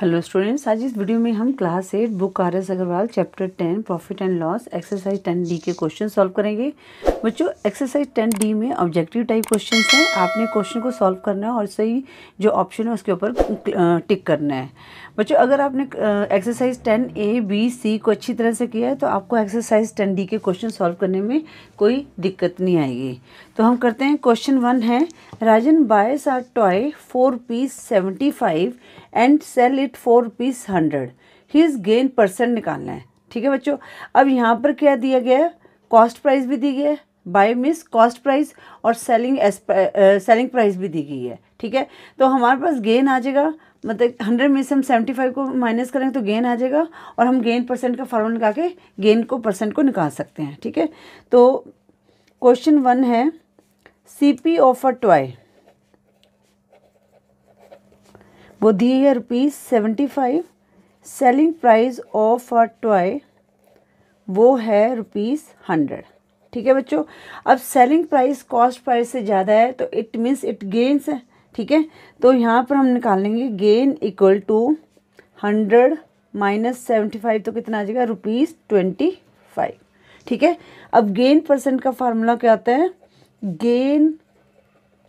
Hello students, आज इस video में हम class 8 book R.S. Agarwal chapter 10 profit and loss exercise 10D के क्वेश्चन सॉल्व करेंगे। बच्चों, एक्सरसाइज 10D में ऑब्जेक्टिव टाइप क्वेश्चंस हैं। आपने क्वेश्चन को सॉल्व करना है और सही जो ऑप्शन है उसके ऊपर टिक करना है। बच्चों, अगर आपने एक्सरसाइज 10A, B, C को अच्छी तरह से किया है तो आपको एक्सरसाइज 10D के क्वेश्चन सॉल्व करने में कोई दिक्कत नहीं आएगी। तो हम करते हैं। क्वेश्चन 1 है, Rajan buys are toy 4 piece 75 and sell it 4 piece 100। His gain percent निकालना है। ठीक है बच्चों, अब यहाँ पर क्या दिया गया है? कॉस्ट प्राइस भी दी गया है, बाय मिस कॉस्ट प्राइस और सेलिंग प्राइस भी दी गई है। ठीक है, तो हमारे पास गेन आ जाएगा, मतलब 100 में से हम 75 को माइनस करेंगे तो गेन आ जाएगा और हम गेन परसेंट का फॉर्मूला निकाल के गेन को परसेंट को निकाल सकते हैं। ठीक है, तो क्वेश्चन 1 है CP ऑफ अ टॉय, वो दी है ₹75। Selling price of a toy वो है ₹100। ठीक है बच्चों, अब सेलिंग प्राइस कॉस्ट प्राइस से ज़्यादा है तो इट मीन्स इट गेन्स है। ठीक है, तो यहाँ पर हम निकालेंगे गेन इक्वल टू 100 माइनस 75, तो कितना आ जाएगा ₹25। ठीक है, अब गेन परसेंट का फार्मूला क्या होता है? Gain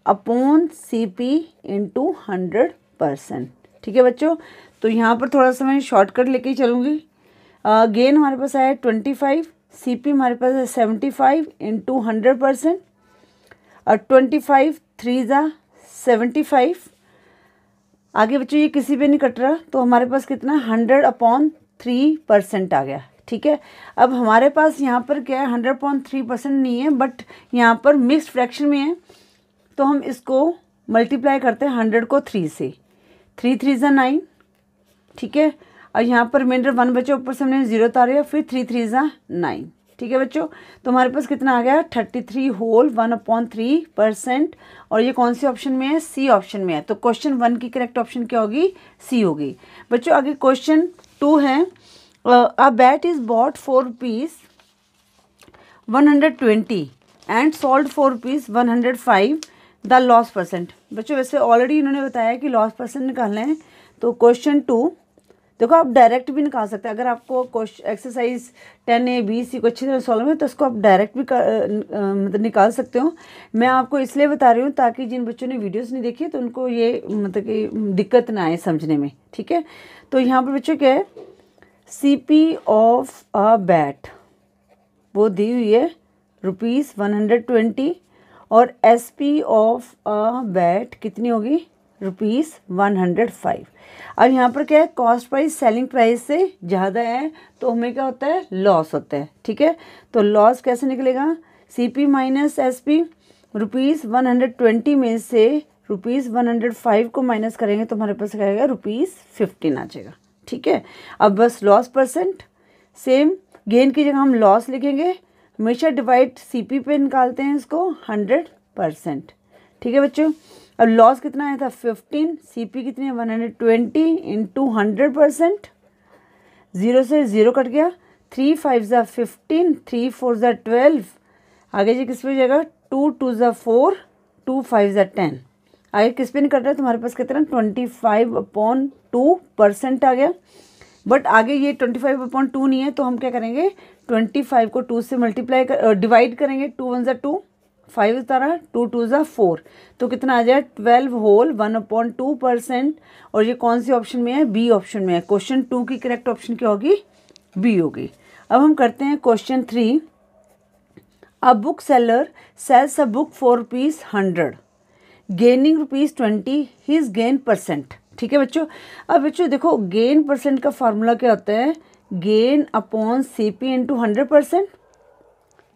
upon CP into 100%। ठीक है बच्चों, तो यहाँ पर थोड़ा सा मैं शॉर्टकट लेके चलूँगी। गेन हमारे पास आया 25, CP हमारे पास है 75 इंटू 100%, और 25 3 ज़ा 75। आगे बच्चों ये किसी पे नहीं कट रहा, तो हमारे पास कितना 100/3% आ गया। ठीक है, अब हमारे पास यहाँ पर क्या है? 100/3% नहीं है, बट यहाँ पर मिक्स्ड फ्रैक्शन में है, तो हम इसको मल्टीप्लाई करते हैं 100 को 3 से। 3 3 ज़ा 9। ठीक है, और यहाँ पर रिमाइंडर 1 बचे, ऊपर से हमने 0 उतारे, फिर 3 3 ज़ा 9। ठीक है बच्चों, तो हमारे पास कितना आ गया? 33/1/3%। और ये कौन से ऑप्शन में है? C ऑप्शन में है। तो क्वेश्चन 1 की करेक्ट ऑप्शन क्या होगी? C होगी। बच्चों, आगे क्वेश्चन 2 है, a bat is bought 4 piece 120 and sold 4 piece 105। The loss percent. बच्चों, वैसे ऑलरेडी इन्होंने बताया कि लॉस परसेंट निकालना है। तो क्वेश्चन 2 देखो, आप डायरेक्ट भी निकाल सकते हैं। अगर आपको एक्सरसाइज 10A, B, C को अच्छी तरह सॉल्व है तो इसको आप डायरेक्ट भी मतलब निकाल सकते हो। मैं आपको इसलिए बता रही हूँ ताकि जिन बच्चों ने वीडियोस नहीं देखी तो उनको ये मतलब कि दिक्कत ना आए समझने में। ठीक है, तो यहाँ पर बच्चों क्या है? CP ऑफ अ बैट वो दी हुई है ₹120, और SP ऑफ अ बैट कितनी होगी? ₹105। अब यहाँ पर क्या है? कॉस्ट प्राइस सेलिंग प्राइस से ज़्यादा है तो हमें क्या होता है? लॉस होता है। ठीक है, तो लॉस कैसे निकलेगा? CP minus SP। ₹120 में से ₹105 को माइनस करेंगे तो हमारे पास क्या आएगा? ₹15 आ जाएगा। ठीक है, अब बस लॉस परसेंट सेम, गेन की जगह हम लॉस लिखेंगे। हमेशा डिवाइड CP पे निकालते हैं इसको 100%। ठीक है बच्चों, अब लॉस कितना आया था? 15। CP कितनी है? 120 इंटू 100%। 0 से 0 कट गया। 3 5 ज़ा 15, 3 4 ज़ा 12। आगे जी किस पे जाएगा? 2 2 ज़ा 4, 2 5 ज़ा 10। आगे किस पे नहीं कट रहा है तो हमारे पास कितना? 25/2% आ गया। बट आगे ये 25/2 नहीं है तो हम क्या करेंगे? 25 को 2 से डिवाइड करेंगे। 2 1 ज़ा 2, 5 उतारा, 2 2 ज़ा 4, तो कितना आ जाए? 12/1/2%। और ये कौन सी ऑप्शन में है? B ऑप्शन में है। क्वेश्चन 2 की करेक्ट ऑप्शन क्या होगी? B होगी। अब हम करते हैं question 3, a book seller sells a book 4 piece 100 gaining ₹20। His gain percent. ठीक है बच्चों, अब बच्चों देखो, गेन परसेंट का फार्मूला क्या होता है? Gain upon CP into 100%,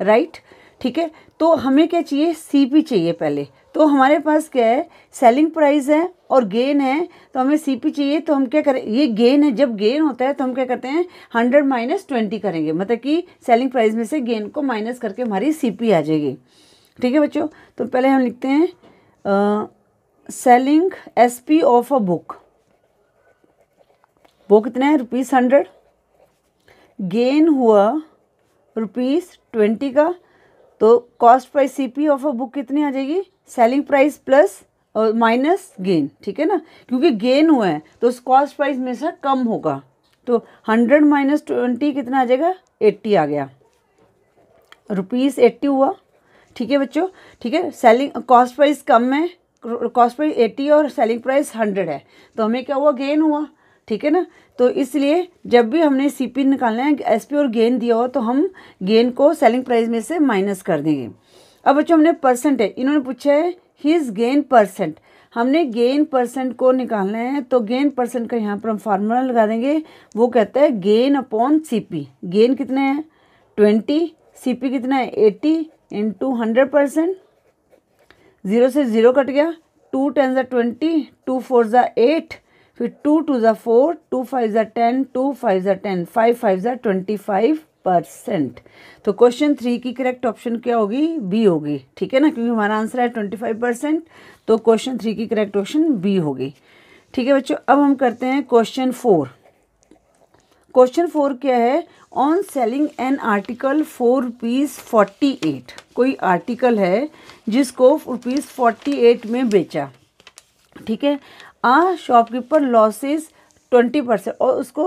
right. ठीक है, तो हमें क्या चाहिए? CP चाहिए पहले। तो हमारे पास क्या है? सेलिंग प्राइस है और गेन है, तो हमें CP चाहिए। तो हम क्या करें? ये गेन है, जब गेन होता है तो हम क्या करते हैं? 100 माइनस 20 करेंगे, मतलब कि सेलिंग प्राइस में से गेन को माइनस करके हमारी CP आ जाएगी। ठीक है बच्चों, तो पहले हम लिखते हैं selling SP of a book, वो कितना है? ₹100। गेन हुआ ₹20 का, तो cost price CP of a book कितनी आ जाएगी? सेलिंग प्राइस प्लस और माइनस गेन, ठीक है ना, क्योंकि गेन हुआ है तो कॉस्ट प्राइस में से कम होगा। तो 100 माइनस 20 कितना आ जाएगा, 80 आ गया, रुपीज़ 80 हुआ। ठीक है बच्चों, ठीक है, सेलिंग कॉस्ट प्राइस कम है, कॉस्ट प्राइस 80 और सेलिंग प्राइस 100 है, तो हमें क्या हुआ, गेन हुआ, ठीक है ना। तो इसलिए जब भी हमने सीपी निकालना है, एसपी और गेन दिया हो, तो हम गेन को सेलिंग प्राइस में से माइनस कर देंगे। अब बच्चों हमने परसेंट है, इन्होंने पूछा है हिज गेन परसेंट, हमने गेन परसेंट को निकालना है, तो गेन परसेंट का यहाँ पर हम फार्मूला लगा देंगे, वो कहता है गेन अपॉन सीपी। गेन कितना है 20, सीपी कितना है 80 इंटू 100%, 0 से 0 कट गया, 2 10 ज़ा 20, 2 4 ज़ा 8, फिर 2 2 ज़ा 4, 2 5 ज़ा 10, 2 5 ज़ा 10, 5 5 ज़ा 25 %। तो क्वेश्चन 3 की करेक्ट ऑप्शन क्या होगी, बी होगी, ठीक है ना, क्योंकि हमारा आंसर है 25%, तो क्वेश्चन 3 की करेक्ट ऑप्शन बी होगी। ठीक है बच्चों, अब हम करते हैं क्वेश्चन 4। क्वेश्चन 4 क्या है, on selling an article for ₹4.48, कोई आर्टिकल है जिसको ₹48 में बेचा, ठीक है, आ शॉपकीपर लॉसेस 20% और उसको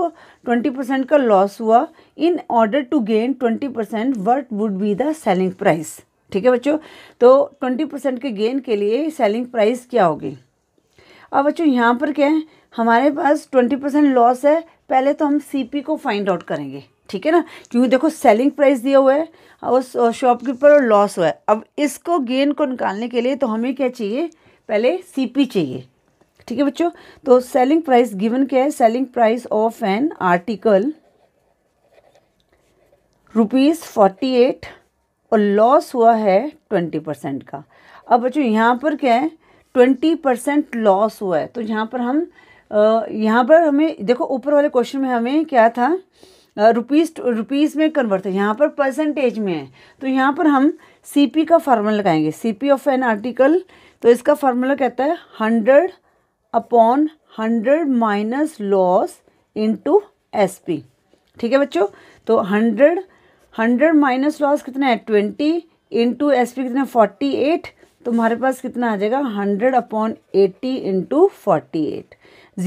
20% का लॉस हुआ, in order to gain 20% what would be the selling price. ठीक है बच्चों, तो 20% के गेन के लिए सेलिंग प्राइस क्या होगी। अब बच्चों यहाँ पर क्या है, हमारे पास 20% लॉस है, पहले तो हम सीपी को फाइंड आउट करेंगे, ठीक है ना, क्योंकि देखो सेलिंग प्राइस दिया हुआ है और शॉपकीपर और लॉस हुआ है। अब इसको गेन को निकालने के लिए तो हमें क्या चाहिए, पहले सीपी चाहिए। ठीक है बच्चों, तो सेलिंग प्राइस गिवन क्या है, selling price of an article ₹48 और लॉस हुआ है 20% का। अब बच्चों यहाँ पर क्या है, 20% लॉस हुआ है, तो यहाँ पर हम हमें देखो ऊपर वाले क्वेश्चन में हमें क्या था, रुपीज़ में कन्वर्ट है, यहाँ पर परसेंटेज में है, तो यहाँ पर हम सीपी का फार्मूला लगाएंगे, सीपी ऑफ एन आर्टिकल, तो इसका फार्मूला कहता है 100 upon 100 minus loss into SP. ठीक है बच्चों, तो 100 माइनस लॉस कितना है 20 इंटू एसपी कितना 48, तो हमारे पास कितना आ जाएगा 100 अपॉन 80 इंटू 48,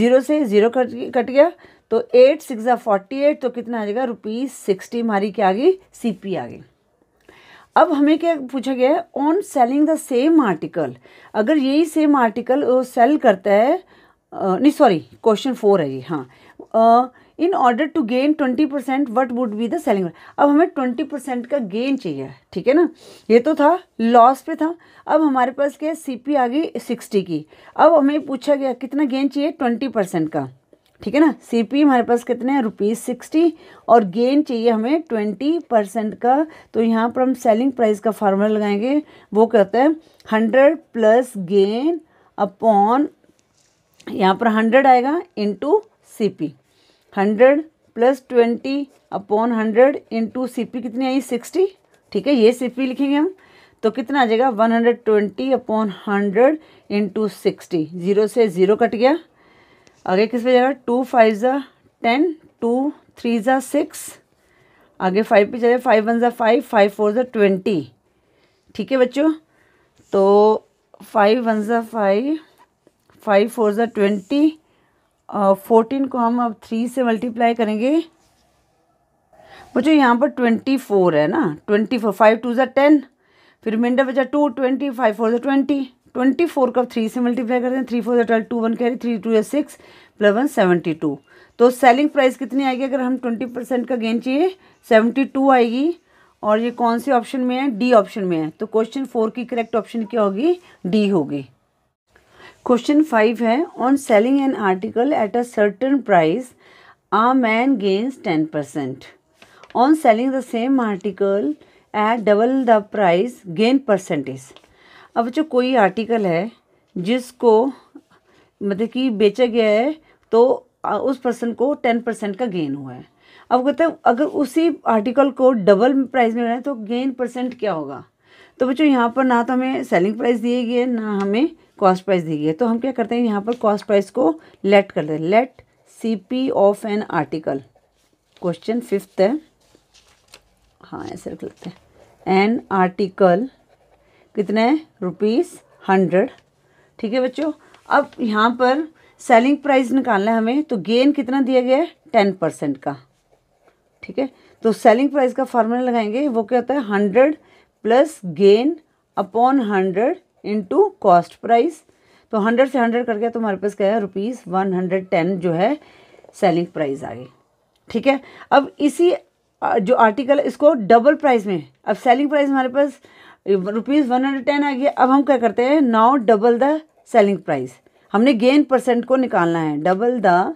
0 से 0 कट गया, तो 8 6 ज़ा 48, तो कितना आ जाएगा ₹60 हमारी क्या आ गई, सीपी आ गई। अब हमें क्या पूछा गया है, on selling the same article, अगर यही सेम आर्टिकल वो सेल करता है, नहीं सॉरी क्वेश्चन 4 है ये, हाँ, in order to gain 20% what would be the selling. अब हमें 20% का गेन चाहिए, ठीक है ना, ये तो था लॉस पे था, अब हमारे पास क्या है सीपी आ गई 60 की। अब हमें पूछा गया कितना गेन चाहिए 20% का, ठीक है ना, सीपी हमारे पास कितने हैं ₹60 और गेन चाहिए हमें 20% का, तो यहाँ पर हम सेलिंग प्राइस का फार्मूला लगाएंगे, वो कहता है 100 प्लस गेन अपॉन, यहाँ पर 100 आएगा into CP, 100 plus 20 upon 100 into CP कितनी आई 60, ठीक है, ये सीपी लिखेंगे हम, तो कितना आ जाएगा 120 अपॉन 100 इंटू 60, 0 से 0 कट गया, आगे किस पे जाएगा 2 5 ज़ा 10, 2 3 ज़ा 6, आगे 5 पे जाएगा 5 1 ज़ा 5, 5 4 ज़ा 20। ठीक है बच्चों, तो 5 1 ज़ा 5, 5 4 ज़ा 20, 14 को हम अब 3 से मल्टीप्लाई करेंगे, बच्चों यहाँ पर 24 है ना, 24, 5 2 ज़ा 10, फिर रिमाइंडर बचा 2 20, 5 4 ज़ा 20, 24 का 3 से मल्टीप्लाई करते हैं, 3 4 ज़ा 12, 2 1 कैरी, 3 2 ज़ा 6 प्लस 1 72, तो सेलिंग प्राइस कितनी आएगी अगर हम 20% का गेन चाहिए 72 आएगी, और ये कौन से ऑप्शन में है, डी ऑप्शन में है, तो क्वेश्चन 4 की करेक्ट ऑप्शन क्या होगी, डी होगी। क्वेश्चन 5 है, on selling an article at a certain price a man gains 10%, on selling the same article at double the price gain percentage. अब बच्चों कोई आर्टिकल है जिसको मतलब कि बेचा गया है, तो उस पर्सन को 10% का गेन हुआ है। अब कहते हैं अगर उसी आर्टिकल को डबल प्राइस में है तो गेन परसेंट क्या होगा, तो बच्चों यहाँ पर ना तो हमें सेलिंग प्राइस दी गई है ना हमें कॉस्ट प्राइस दी गई है, तो हम क्या करते हैं यहाँ पर कॉस्ट प्राइस को लेट करते हैं, let CP of an article, question 5 है, हाँ ऐसे रख लेते हैं, एन आर्टिकल कितना है ₹100, ठीक है बच्चों। अब यहाँ पर सेलिंग प्राइस निकालना है हमें, तो गेन कितना दिया गया है 10% का, ठीक है। तो सेलिंग प्राइस का फार्मूला लगाएंगे, वो क्या होता है 100 + gain upon 100 into cost price. तो 100 से 100 करके तुम्हारे पास क्या है ₹110 जो है सेलिंग प्राइस आ गई, ठीक है। अब इसी जो आर्टिकल इसको डबल प्राइस में, अब सेलिंग प्राइस हमारे पास ₹110 आ गया। अब हम क्या करते हैं now double the selling price, हमने गेन परसेंट को निकालना है, डबल द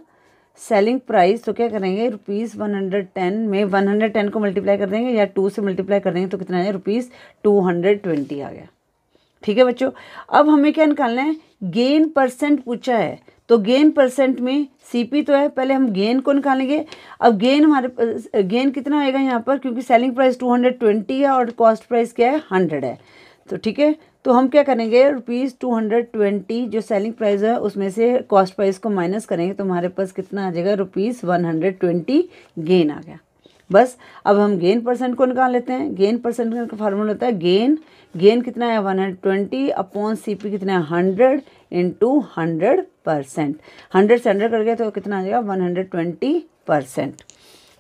सेलिंग प्राइस। तो क्या करेंगे ₹110 में 110 को मल्टीप्लाई कर देंगे या 2 से मल्टीप्लाई कर देंगे, तो कितना है ₹220 आ गया, ठीक है बच्चों। अब हमें क्या निकालना है गेन परसेंट पूछा है, तो गेन परसेंट में सीपी तो है, पहले हम गेन को निकालेंगे। अब गेन हमारे गेन कितना होगा यहाँ पर, क्योंकि सेलिंग प्राइस 220 है और कॉस्ट प्राइस क्या है 100 है, तो ठीक है। तो हम क्या करेंगे ₹220 जो सेलिंग प्राइस है उसमें से कॉस्ट प्राइस को माइनस करेंगे, तो हमारे पास कितना आ जाएगा ₹120 गेन आ गया। बस अब हम गेन परसेंट को निकाल लेते हैं। गेन परसेंट का फार्मूला होता है गेन, गेन कितना है 120 अपॉन सीपी कितना है 100 इंटू 100%, 100 से 100 कर गया तो कितना आ जाएगा 120%,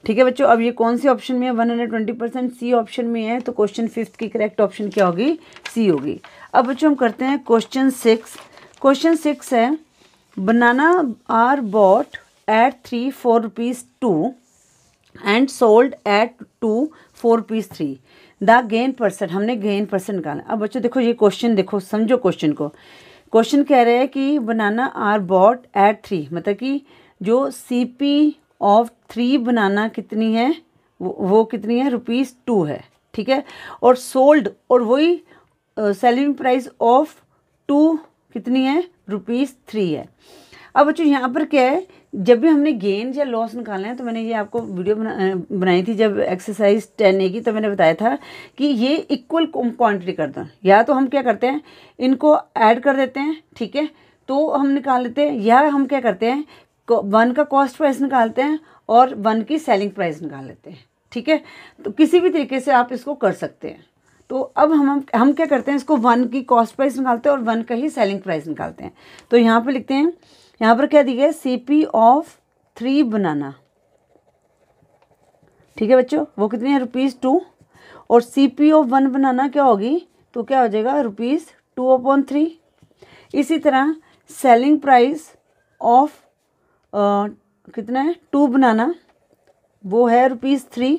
ठीक है बच्चों। अब ये कौन सी ऑप्शन में है 120%, सी ऑप्शन में है, तो क्वेश्चन 5 की करेक्ट ऑप्शन क्या होगी सी होगी। अब बच्चों हम करते हैं क्वेश्चन 6। क्वेश्चन 6 है banana are bought at 3 4 ₹2 and sold at 2 4 ₹3, the gain percent, हमने गेन परसेंट निकाला। अब बच्चों देखो ये क्वेश्चन देखो, समझो क्वेश्चन को। क्वेश्चन कह रहे हैं कि बनाना आर बॉट एट 3, मतलब कि जो सीपी ऑफ 3 बनाना कितनी है वो कितनी है ₹2 है, ठीक है। और सोल्ड, और वही सेलिंग प्राइस ऑफ 2 कितनी है ₹3 है। अब बच्चों यहाँ पर क्या है, जब भी हमने गेन या लॉस निकालना है, तो मैंने ये आपको वीडियो बनाई थी जब एक्सरसाइज 10A की, तो मैंने बताया था कि ये इक्वल क्वांटिटी कर दो, या तो हम क्या करते हैं इनको ऐड कर देते हैं, ठीक है, तो हम निकाल लेते हैं, या हम क्या करते हैं 1 का कॉस्ट प्राइस निकालते हैं और 1 की सेलिंग प्राइस निकाल लेते हैं, ठीक है। तो किसी भी तरीके से आप इसको कर सकते हैं। तो अब हम क्या करते हैं इसको 1 की कॉस्ट प्राइस निकालते हैं और 1 का ही सेलिंग प्राइस निकालते हैं। तो यहाँ पर लिखते हैं, यहाँ पर क्या दिया गया है सीपी ऑफ 3 बनाना, ठीक है बच्चों, वो कितनी है ₹2, और सीपी ऑफ 1 बनाना क्या होगी, तो क्या हो जाएगा ₹2/3। इसी तरह सेलिंग प्राइस ऑफ कितना है 2 बनाना, वो है ₹3,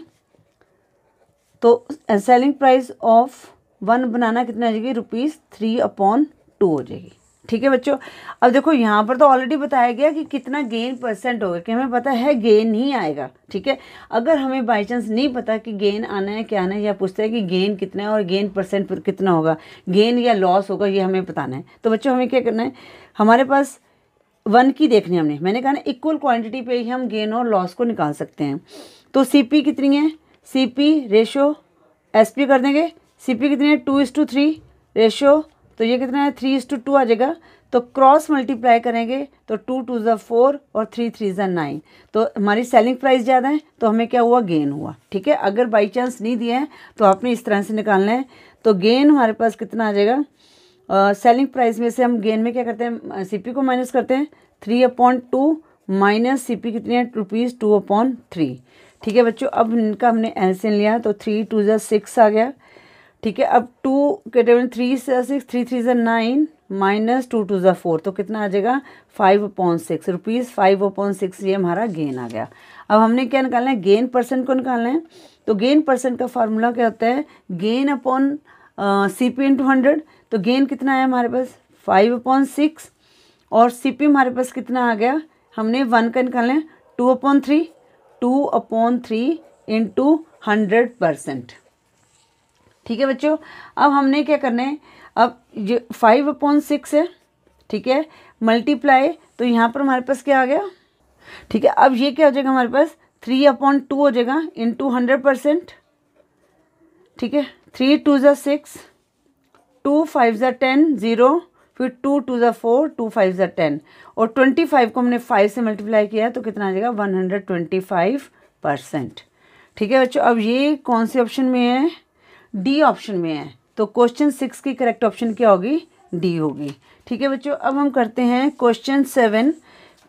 तो सेलिंग प्राइस ऑफ 1 बनाना कितना आ जाएगी ₹3/2 हो जाएगी, ठीक है बच्चों। अब देखो यहाँ पर तो ऑलरेडी बताया गया कि कितना गेन परसेंट होगा, कि हमें पता है गेन ही आएगा, ठीक है। अगर हमें बाय चांस नहीं पता कि गेन आना है क्या आना है, या पूछते हैं कि गेन कितना है और गेन परसेंट पर कितना होगा, गेन या लॉस होगा, ये हमें बताना है, तो बच्चों हमें क्या करना है, हमारे पास 1 की देखनी है हमने, मैंने कहा ना इक्वल क्वांटिटी पे ही हम गेन और लॉस को निकाल सकते हैं। तो सीपी कितनी है, सीपी रेशो एसपी कर देंगे, सीपी कितनी है 2:3 रेशो, तो ये कितना है 3:2 आ जाएगा। तो क्रॉस मल्टीप्लाई करेंगे तो 2 2s 4 और 3 3s 9, तो हमारी सेलिंग प्राइस ज़्यादा है, तो हमें क्या हुआ गेन हुआ, ठीक है। अगर बाई चांस नहीं दिया है तो आपने इस तरह से निकालना है। तो गेन हमारे पास कितना आ जाएगा, सेलिंग प्राइस में से हम गेन में क्या करते हैं सीपी को माइनस करते हैं, 3/2 माइनस सीपी कितनी है ₹2/3, ठीक है बच्चों। अब इनका हमने एलसीएम लिया तो 3 2s 6 आ गया, ठीक है। अब 2 के टेबल 3 से 6, 3 3s 9 माइनस 2 2s 4, तो कितना आ जाएगा ₹5/6, ₹5/6 ये हमारा गेन आ गया। अब हमने क्या निकालना है गेन परसेंट को निकालना है, तो गेन परसेंट का फार्मूला क्या होता है गेन अपॉन सीपी इंटू 100, तो गेन कितना है हमारे पास 5/6 और सीपी हमारे पास कितना आ गया, हमने 1 का निकालना है 2/3, 2/3 इंटू 100%, ठीक है बच्चों। अब हमने क्या करना है, अब ये 5/6 है, ठीक है, मल्टीप्लाई, तो यहाँ पर हमारे पास क्या आ गया, ठीक है। अब ये क्या हो जाएगा हमारे पास 3/2 हो जाएगा इंटू 100%, ठीक है। 3 2s 6, 2 5s 10, 0, फिर 2 2s 4, 2 5s 10, और 25 को हमने 5 से मल्टीप्लाई किया तो कितना आ जाएगा 125%, ठीक है बच्चों। अब ये कौन से ऑप्शन में है, डी ऑप्शन में है, तो क्वेश्चन 6 की करेक्ट ऑप्शन क्या होगी डी होगी। ठीक है बच्चों, अब हम करते हैं क्वेश्चन 7।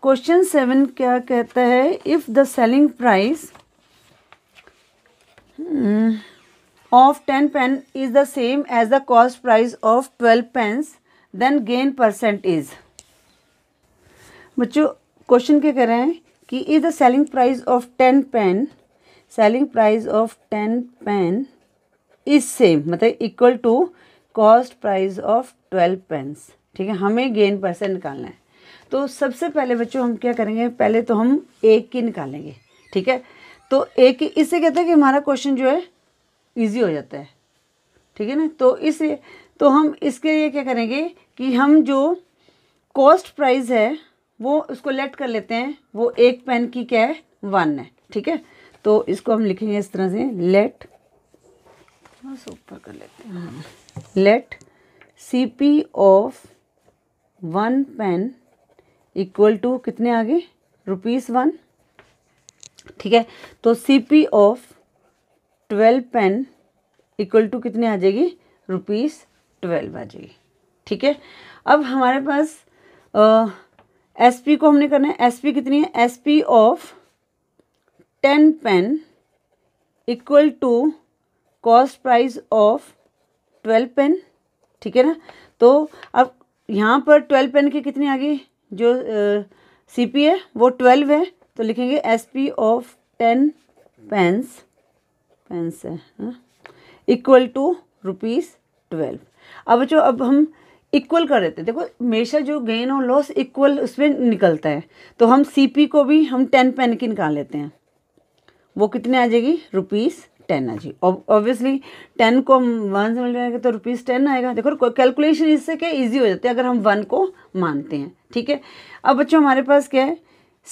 क्वेश्चन 7 क्या कहता है, if the selling price of 10 pen is the same as the cost price of 12 pens then gain percentage. बच्चों क्वेश्चन क्या कह रहे हैं कि is the selling price of 10 pen, selling price of 10 pen is same, मतलब equal to cost price of 12 pens. ठीक है, हमें गेन परसेंट निकालना है। तो सबसे पहले बच्चों हम क्या करेंगे, पहले तो हम ए की निकालेंगे। ठीक है, तो ए की, इससे कहते हैं कि हमारा क्वेश्चन जो है इजी हो जाता है। ठीक है ना, तो इसलिए तो हम इसके लिए क्या करेंगे कि हम जो कॉस्ट प्राइस है वो उसको लेट कर लेते हैं, वो एक पेन की क्या है 1 है। ठीक है, तो इसको हम लिखेंगे इस तरह से, लेट, बस ऊपर कर लेते हैं, let CP of 1 pen equal to कितने आगे ₹1। ठीक है, तो CP of 12 pen equal to कितने आ जाएगी, ₹12 आ जाएगी। ठीक है, अब हमारे पास SP को हमने करना है, SP कितनी है, SP of 10 pen equal to cost price of 12 pen. ठीक है ना, तो अब यहाँ पर 12 पेन की कितनी आ गई, जो CP है वो 12 है, तो लिखेंगे SP ऑफ 10 पेन्स, पेन्स है इक्वल टू ₹12। अब जो अब हम इक्वल कर देते हैं, देखो हमेशा जो गेन और लॉस इक्वल उसमें निकलता है, तो हम CP को भी हम 10 पेन की निकाल लेते हैं, वो कितने आ जाएगी ₹10 आ जाएगी। ऑब्वियसली 10 को हम 1 से मिलाएंगे तो ₹10 आएगा। देखो कैलकुलेशन इससे क्या इजी हो जाती है अगर हम 1 को मानते हैं। ठीक है, अब बच्चों हमारे पास क्या है,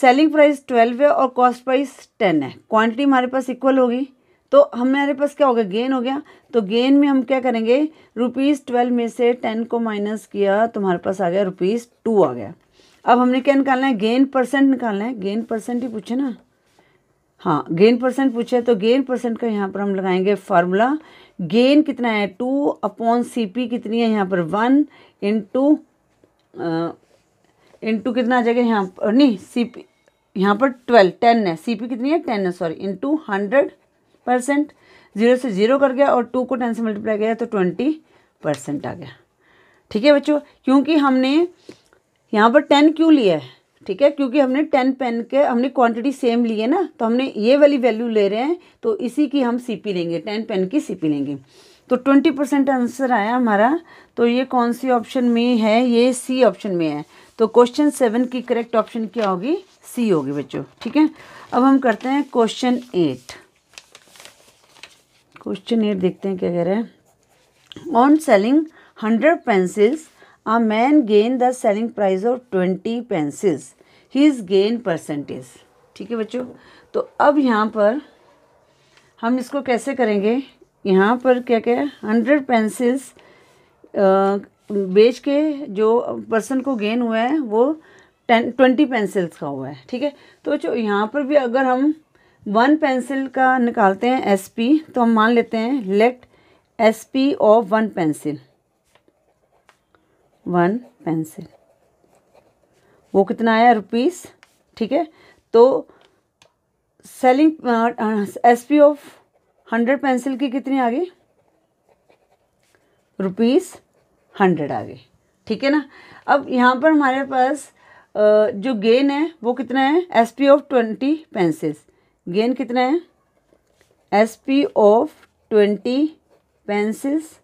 सेलिंग प्राइस 12 है और कॉस्ट प्राइस 10 है, क्वांटिटी हमारे पास इक्वल होगी, तो हमारे पास क्या होगा, गेन हो गया। तो गेन में हम क्या करेंगे, ₹12 में से 10 को माइनस किया तो हमारे पास आ गया ₹2 आ गया। अब हमने क्या निकालना है, गेन परसेंट निकालना है, गेन परसेंट ही पूछे ना, हाँ गेन परसेंट पूछे, तो गेन परसेंट का यहाँ पर हम लगाएंगे फार्मूला, गेन कितना है 2/CP कितनी है यहाँ पर 1 इंटू कितना आ जाएगा यहाँ पर, नहीं CP यहाँ पर 10 है, CP कितनी है 10 है सॉरी, इंटू 100%, 0 से 0 कर गया और 2 को 10 से मल्टीप्लाई किया तो 20% आ गया। ठीक है बच्चों, क्योंकि हमने यहाँ पर 10 क्यों लिया है, ठीक है, क्योंकि हमने 10 पेन के हमने क्वांटिटी सेम ली है ना, तो हमने ये वाली वैल्यू ले रहे हैं, तो इसी की हम CP लेंगे, 10 पेन की CP लेंगे, तो 20% आंसर आया हमारा। तो ये कौन सी ऑप्शन में है, ये C ऑप्शन में है, तो क्वेश्चन 7 की करेक्ट ऑप्शन क्या होगी, C होगी बच्चों। ठीक है, अब हम करते हैं क्वेश्चन 8। क्वेश्चन 8 देखते हैं क्या कह रहे हैं, on selling 100 pencils A man gained the selling price of 20 pencils. His gain percentage. ठीक है बच्चों, तो अब यहाँ पर हम इसको कैसे करेंगे, यहाँ पर क्या क्या है, 100 पेंसिल्स बेच के जो पर्सन को गेन हुआ है वो 20 पेंसिल्स का हुआ है। ठीक है, तो बच्चों यहाँ पर भी अगर हम 1 पेंसिल का निकालते हैं SP, तो हम मान लेते हैं let SP of 1 pencil, 1 pencil वो कितना आया ₹। ठीक है, तो सेलिंग SP ऑफ 100 पेंसिल की कितनी आ गई, ₹100 आ गई। ठीक है ना, अब यहाँ पर हमारे पास जो गेन है वो कितना है, SP ऑफ 20 पेंसिल्स, गेन कितना है SP ऑफ 20 पेंसिल्स।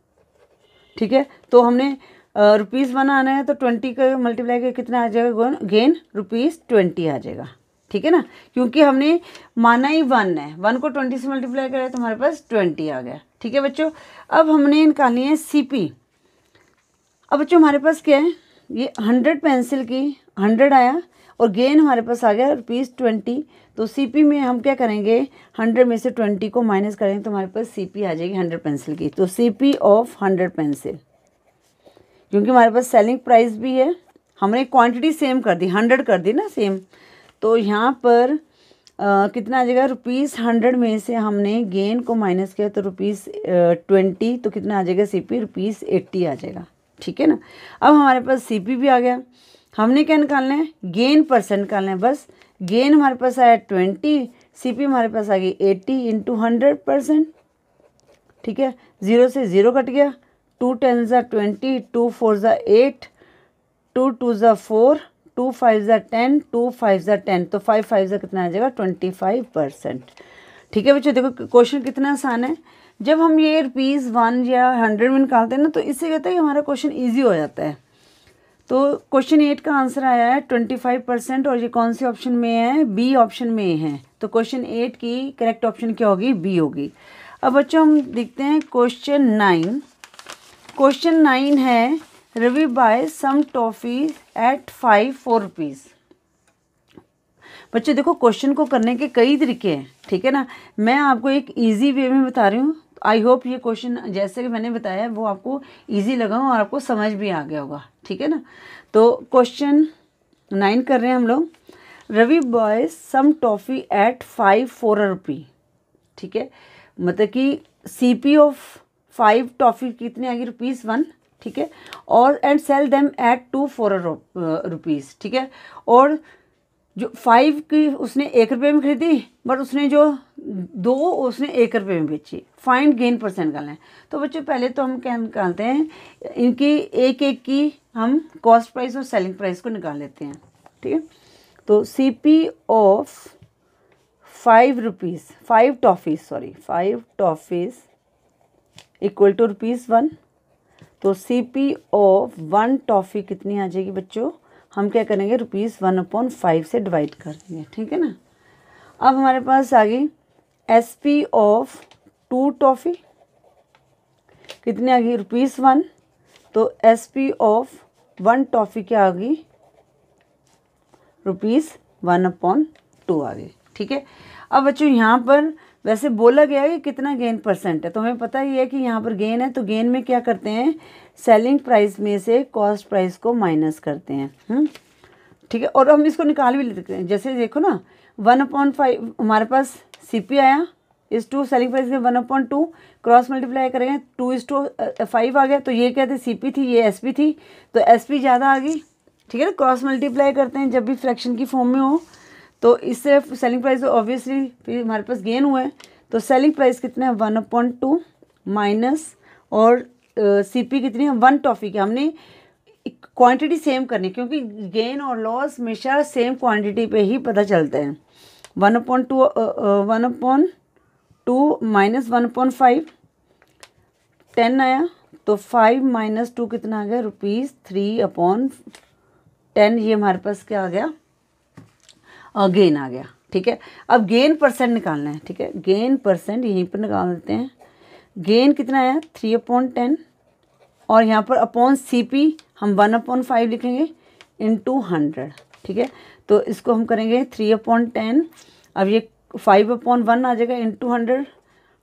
ठीक है, तो हमने ₹1 आना है, तो 20 का मल्टीप्लाई का कितना आ जाएगा, गेन ₹20 आ जाएगा। ठीक है ना, क्योंकि हमने माना ही 1 है, 1 को 20 से मल्टीप्लाई करें तो हमारे पास 20 आ गया। ठीक है बच्चों, अब हमने निकाली है CP। अब बच्चों हमारे पास क्या है, ये 100 पेंसिल की 100 आया और गेन हमारे पास आ गया ₹20, तो CP में हम क्या करेंगे, 100 में से 20 को माइनस करेंगे तो हमारे पास CP आ जाएगी 100 पेंसिल की, तो CP ऑफ 100 पेंसिल, क्योंकि हमारे पास सेलिंग प्राइस भी है, हमने क्वांटिटी सेम कर दी, 100 कर दी ना सेम, तो यहाँ पर कितना आ जाएगा, ₹100 में से हमने गेन को माइनस किया तो ₹20, तो कितना आ जाएगा CP, ₹80 आ जाएगा। ठीक है ना। अब हमारे पास सीपी भी आ गया, हमने क्या निकालना है, गेन परसेंट निकालना है। बस गेन हमारे पास आया 20, सीपी हमारे पास आ गई 80 इंटू 100%। ठीक है, 0 से 0 कट गया, 2 10s are 20, 2 4s are 8, 2 2s are 4, 2 5s are 10, 2 5s are 10, तो 5 5s कितना आ जाएगा 25%। ठीक है बच्चों, देखो क्वेश्चन कितना आसान है। जब हम ये ₹1 या ₹100 में निकालते हैं ना, तो इससे कहते हैं कि हमारा क्वेश्चन ईजी हो जाता है। तो क्वेश्चन 8 का आंसर आया है 25%, और ये कौन से ऑप्शन में है, बी ऑप्शन में है। तो क्वेश्चन 8 की करेक्ट ऑप्शन क्या होगी, बी होगी। अब बच्चों हम देखते हैं क्वेश्चन 9। क्वेश्चन 9 है, Ravi buy some toffees at 5 for ₹4। बच्चों देखो क्वेश्चन को करने के कई तरीके हैं, ठीक है ना। मैं आपको एक इजी वे में बता रही हूँ। आई होप ये क्वेश्चन जैसे कि मैंने बताया वो आपको इजी लगा हो और आपको समझ भी आ गया होगा, ठीक है ना। तो क्वेश्चन 9 कर रहे हैं हम लोग, Ravi buy some toffee at 5 for ₹4। ठीक है, मतलब कि सीपी ऑफ 5 टॉफी कितने आ गई, ₹1। ठीक है, और and sell them at 2 for ₹4। ठीक है, और जो 5 की उसने ₹1 में खरीदी, बट उसने जो 2 उसने ₹1 में बेची। फाइंड गेन परसेंट निकालना है। तो बच्चों पहले तो हम क्या निकालते हैं, इनकी एक की हम कॉस्ट प्राइस और सेलिंग प्राइस को निकाल लेते हैं। ठीक है, तो CP of 5 toffees equal to ₹1। तो सीपी ऑफ 1 टॉफी कितनी आ जाएगी बच्चों, हम क्या करेंगे ₹1/5 से डिवाइड कर देंगे। ठीक है ना। अब हमारे पास आ गई एसपी ऑफ 2 टॉफ़ी कितनी आ गई, ₹1। तो एसपी ऑफ 1 टॉफ़ी क्या आ गई, ₹1/2 आ गई। ठीक है, अब बच्चों यहाँ पर वैसे बोला गया है कि कितना गेन परसेंट है, तो हमें पता ही है कि यहाँ पर गेन है। तो गेन में क्या करते हैं, सेलिंग प्राइस में से कॉस्ट प्राइस को माइनस करते हैं। ठीक है, और हम इसको निकाल भी लेते हैं। जैसे देखो ना 1/5 हमारे पास सीपी आया इस टू सेलिंग प्राइस के 1/2 क्रॉस मल्टीप्लाई करेंगे 2:5 आ गया। तो ये क्या थे, सीपी थी, ये एसपी थी, तो एसपी ज़्यादा आ गई। ठीक है ना, क्रॉस मल्टीप्लाई करते हैं जब भी फ्रैक्शन की फॉर्म में हो। तो इससे सेलिंग प्राइस ऑब्वियसली फिर हमारे पास गेन हुआ है। तो सेलिंग प्राइस कितना है 1/2 माइनस, और सीपी कितनी है 1 टॉफ़ी की। हमने क्वांटिटी सेम करनी, क्योंकि गेन और लॉस हमेशा सेम क्वांटिटी पे ही पता चलते हैं। 1/2 माइनस 1/5 10 आया, तो 5 - 2 कितना आ गया, ₹3/10। ये हमारे पास क्या आ गया, गेन आ गया। ठीक है, अब गेन परसेंट निकालना है। ठीक है, गेन परसेंट यहीं पर निकाल देते हैं। गेन कितना आया 3/10, और यहाँ पर अपॉन सीपी हम 1/5 लिखेंगे इंटू 100। ठीक है, तो इसको हम करेंगे 3/10, अब ये 5/1 आ जाएगा इंटू 100,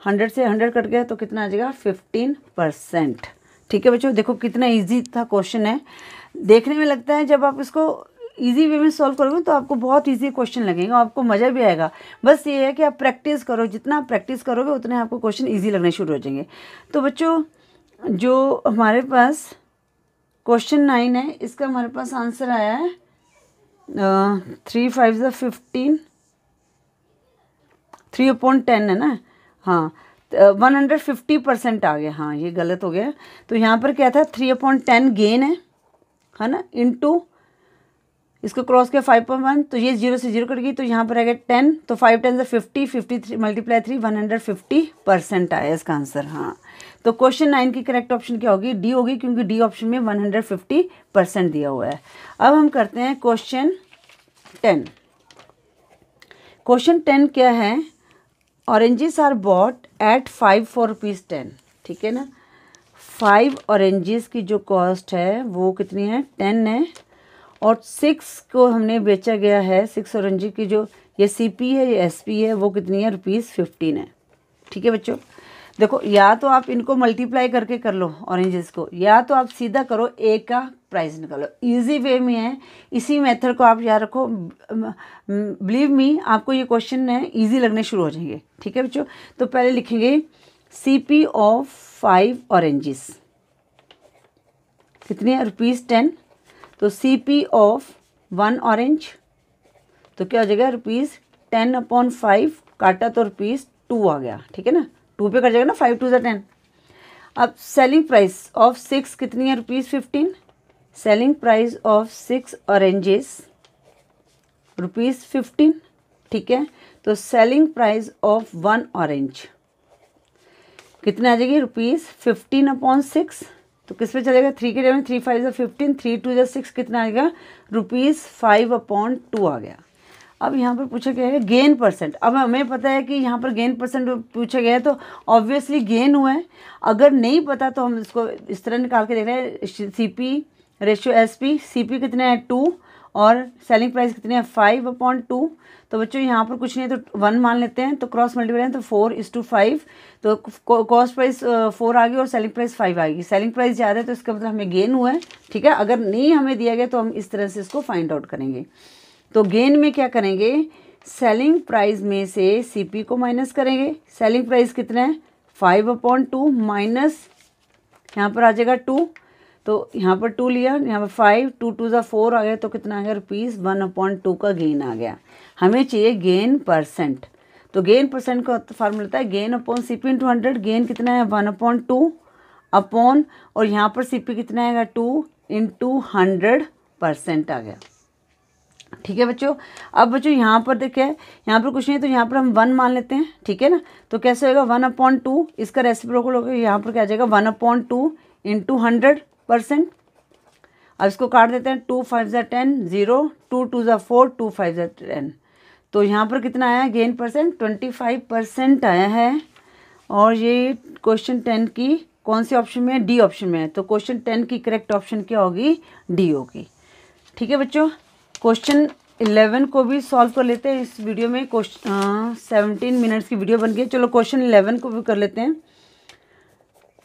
100 से 100 कट गया, तो कितना आ जाएगा 15%। ठीक है बच्चों, देखो कितना ईजी था क्वेश्चन है। देखने में लगता है जब आप इसको इजी वे में सॉल्व करोगे तो आपको बहुत इजी क्वेश्चन लगेगा, आपको मज़ा भी आएगा। बस ये है कि आप प्रैक्टिस करो, जितना आप प्रैक्टिस करोगे उतने आपको क्वेश्चन इजी लगने शुरू हो जाएंगे। तो बच्चों जो हमारे पास क्वेश्चन 9 है, इसका हमारे पास आंसर आया है 3 5s are 15, 3/10 है ना। हाँ, 150% आ गया। हाँ ये गलत हो गया, तो यहाँ पर क्या था 3/10 गेन है ना, इंटू इसको क्रॉस किया 5/1, तो ये 0 से 0 कट गई, तो यहाँ पर आ गया 10। तो 5 10s are 50, 50 मल्टीप्लाई 3 150% आया इसका आंसर। हाँ, तो क्वेश्चन 9 की करेक्ट ऑप्शन क्या होगी, डी होगी, क्योंकि डी ऑप्शन में 150% दिया हुआ है। अब हम करते हैं क्वेश्चन 10। क्वेश्चन 10 क्या है, oranges are bought at 5 for ₹10। ठीक है ना, 5 ऑरेंजेस की जो कॉस्ट है वो कितनी है, 10 है, और 6 को हमने बेचा गया है। 6 ऑरेंज की जो ये सीपी है, ये एसपी है, वो कितनी है, ₹15 है। ठीक है बच्चों, देखो या तो आप इनको मल्टीप्लाई करके कर लो ऑरेंजेस को, या तो आप सीधा करो एक का प्राइस निकालो। इजी वे में है, इसी मेथड को आप याद रखो। बिलीव मी, आपको ये क्वेश्चन है इजी लगने शुरू हो जाएंगे। ठीक है बच्चों, तो पहले लिखेंगे सीपी ऑफ 5 ऑरेंजेस, कितनी है ₹10। तो CP ऑफ 1 ऑरेंज तो क्या हो जाएगा ₹10/5 काटा तो ₹2 आ गया, ठीक है ना, 2 पे कट जाएगा ना, 5×2 = 10। अब सेलिंग प्राइस ऑफ 6 कितनी है ₹15। सेलिंग प्राइस ऑफ 6 ऑरेंजेस ₹15, ठीक है। तो सेलिंग प्राइस ऑफ 1 ऑरेंज कितना आ जाएगी ₹15/6। तो किस पे चलेगा 3 के टेबल 3×5 = 15, 3×2 = 6 कितना आएगा ₹5/2 आ गया। अब यहाँ पर पूछा गया है गेन परसेंट। अब हमें पता है कि यहाँ पर गेन परसेंट पूछा गया है तो ऑब्वियसली गेन हुआ है। अगर नहीं पता तो हम इसको इस तरह निकाल के देख रहे हैं CP रेशियो SP। CP कितना है 2 और सेलिंग प्राइस कितने है 5/2। तो बच्चों यहाँ पर कुछ नहीं है तो 1 मान लेते हैं, तो क्रॉस मल्टीप्लाई है तो 4:5। तो कॉस्ट प्राइस 4 आ गई और सेलिंग प्राइस 5 आएगी। सेलिंग प्राइस ज़्यादा है तो इसका मतलब हमें गेन हुआ है, ठीक है। अगर नहीं हमें दिया गया तो हम इस तरह से इसको फाइंड आउट करेंगे। तो गेन में क्या करेंगे, सेलिंग प्राइस में से CP को माइनस करेंगे। सेलिंग प्राइस कितना है 5/2 माइनस यहाँ पर आ जाएगा 2, तो यहाँ पर 2 लिया, यहाँ पर 5, 2×2 = 4 आ गया, तो कितना आ गया ₹1/2 का गेन आ गया। हमें चाहिए गेन परसेंट। तो गेन परसेंट का फार्मूला होता है गेन/CP × 100। गेन कितना है 1/2 और यहाँ पर CP कितना आएगा 2 × 100% आ गया, ठीक है बच्चों। अब बच्चों यहाँ पर देखिए, यहाँ पर कुछ नहीं है तो यहाँ पर हम 1 मान लेते हैं, ठीक है ना। तो कैसे होगा 1/2 इसका रेसिप्रोकल होगा, यहाँ पर क्या आ जाएगा 1/2 × 100%। अब इसको काट देते हैं 2×5 = 10, 0, 2×2 = 4, 2×5 = 10। तो यहाँ पर कितना आया गेन परसेंट 25% आया है। और ये क्वेश्चन 10 की कौन से ऑप्शन में है, D ऑप्शन में है। तो क्वेश्चन 10 की करेक्ट ऑप्शन क्या होगी, D होगी, ठीक है बच्चों। क्वेश्चन 11 को भी सॉल्व कर लेते हैं इस वीडियो में। क्वेश्चन 17 मिनट्स की वीडियो बन गई। चलो क्वेश्चन 11 को भी कर लेते हैं,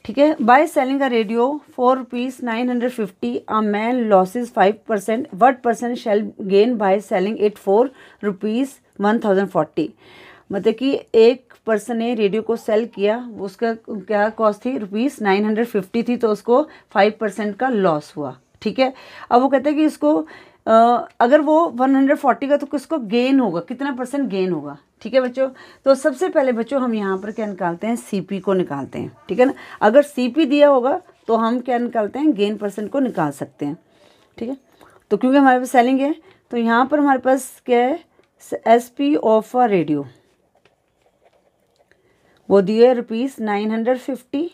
ठीक है। By selling a radio ₹4.950 a man loses 5%, what percent shall gain by selling it for ₹1040। मतलब कि एक पर्सन ने रेडियो को सेल किया, उसका क्या कॉस्ट थी ₹950 थी, तो उसको 5% का लॉस हुआ, ठीक है। अब वो कहते हैं कि इसको अगर वो 140 का तो किसको गेन होगा, कितना परसेंट गेन होगा, ठीक है बच्चों। तो सबसे पहले बच्चों हम यहाँ पर क्या निकालते हैं, CP को निकालते हैं, ठीक है ना। अगर CP दिया होगा तो हम क्या निकालते हैं, गेन परसेंट को निकाल सकते हैं, ठीक है। तो क्योंकि हमारे पास सेलिंग है तो यहाँ पर हमारे पास क्या है SP ऑफ अ रेडियो, वो दिया है ₹950,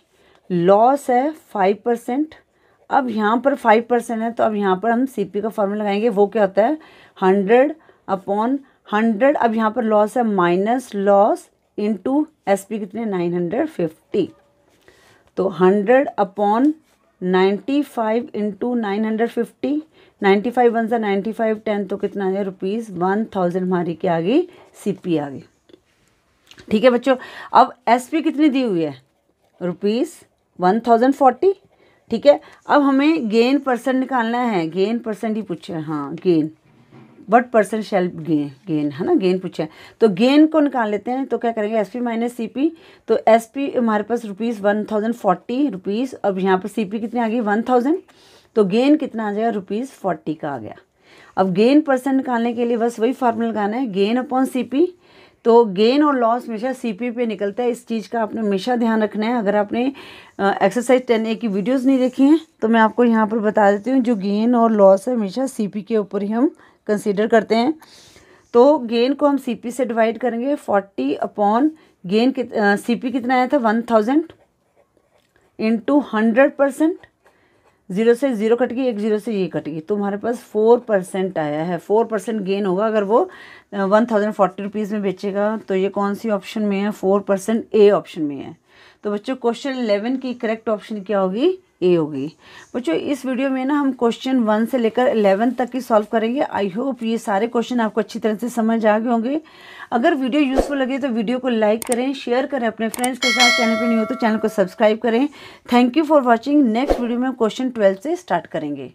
लॉस है 5%। अब यहाँ पर 5% है तो अब यहाँ पर हम CP का फॉर्मूला लगाएंगे, वो क्या होता है 100/100। अब यहाँ पर लॉस है माइनस लॉस इनटू SP कितने 950, तो 100/95 इनटू 950, 95 1 से 95 10, तो कितना आ गया ₹1000 हमारी क्या आ गई CP आ गई, ठीक है बच्चों। अब SP कितनी दी हुई है ₹1040, ठीक है। अब हमें गेन परसेंट निकालना है, गेन परसेंट ही पूछे, हाँ gain, what percent shall gain है ना, गेन पूछा है तो गेन को निकाल लेते हैं। तो क्या करेंगे SP - CP, तो SP हमारे पास ₹1040। अब यहाँ पर CP कितनी आ गई 1000, तो गेन कितना आ जाएगा ₹40 का आ गया। अब गेन परसेंट निकालने के लिए बस वही फार्मूला लगाना है गेन/CP। तो गेन और लॉस हमेशा CP पे निकलता है, इस चीज़ का आपने हमेशा ध्यान रखना है। अगर आपने एक्सरसाइज 10A की वीडियोस नहीं देखी हैं तो मैं आपको यहाँ पर बता देती हूँ, जो गेन और लॉस है हमेशा CP के ऊपर ही हम कंसीडर करते हैं। तो गेन को हम CP से डिवाइड करेंगे, 40 अपॉन गेन CP कितना आया था 1000 इंटू 100%, 0 से 0 कट गई, 1 0 से ये कट गई, तो हमारे पास 4% आया है। 4% गेन होगा अगर वो ₹1040 में बेचेगा। तो ये कौन सी ऑप्शन में है, 4% A ऑप्शन में है। तो बच्चों क्वेश्चन 11 की करेक्ट ऑप्शन क्या होगी, A होगी। बच्चों इस वीडियो में ना हम क्वेश्चन 1 से लेकर 11 तक ही सॉल्व करेंगे। आई होप ये सारे क्वेश्चन आपको अच्छी तरह से समझ आ गए होंगे। अगर वीडियो यूजफुल लगे तो वीडियो को लाइक करें, शेयर करें अपने फ्रेंड्स के साथ। चैनल पे नहीं हो तो चैनल को सब्सक्राइब करें। Thank you for watching. Next video में हम क्वेश्चन 12 से स्टार्ट करेंगे।